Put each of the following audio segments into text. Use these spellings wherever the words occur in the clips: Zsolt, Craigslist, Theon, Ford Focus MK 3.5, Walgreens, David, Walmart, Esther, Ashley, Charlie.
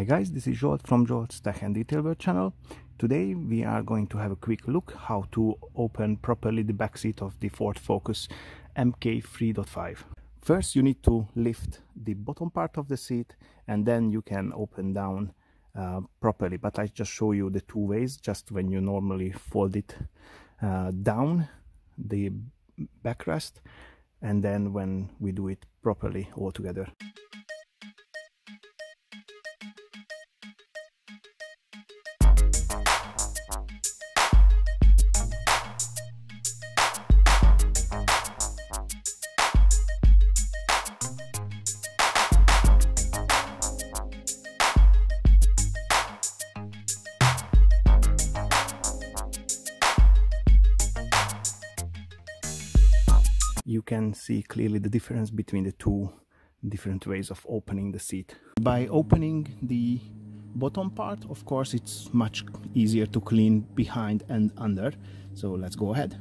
Hi guys, this is Zsolt from Zsolt's Tech and Detail World channel. Today we are going to have a quick look how to open properly the back seat of the Ford Focus MK 3.5. First you need to lift the bottom part of the seat and then you can open down properly. But I just show you the two ways, just when you normally fold it down, the backrest, and then when we do it properly all together. You can see clearly the difference between the two different ways of opening the seat. By opening the bottom part, of course, it's much easier to clean behind and under. So let's go ahead.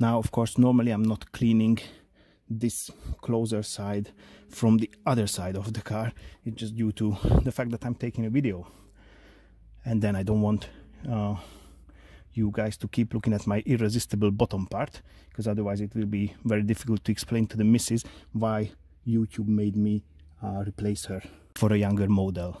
Now, of course, normally I'm not cleaning this closer side from the other side of the car. It's just due to the fact that I'm taking a video. And then I don't want you guys to keep looking at my irresistible bottom part, because otherwise it will be very difficult to explain to the missus why YouTube made me replace her for a younger model.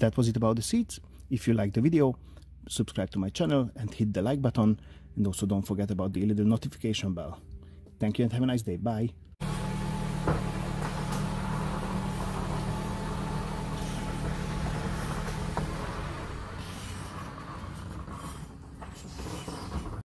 That was it about the seats. If you liked the video, subscribe to my channel and hit the like button, and also don't forget about the little notification bell. Thank you and have a nice day. Bye.